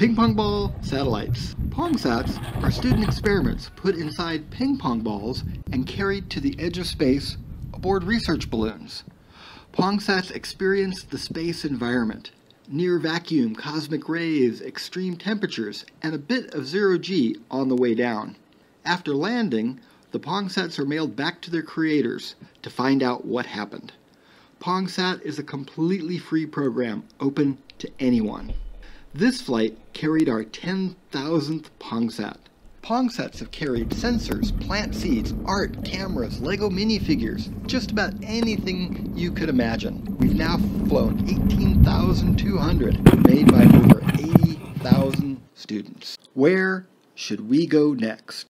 ping pong ball satellites. PongSats are student experiments put inside ping pong balls and carried to the edge of space aboard research balloons. PongSats experience the space environment, near vacuum, cosmic rays, extreme temperatures, and a bit of zero-G on the way down. After landing, the PongSats are mailed back to their creators to find out what happened. PongSat is a completely free program open to anyone. This flight carried our 10,000th PongSat. PongSats have carried sensors, plant seeds, art, cameras, Lego minifigures, just about anything you could imagine. We've now flown 18,200, made by over 80,000 students. Where should we go next?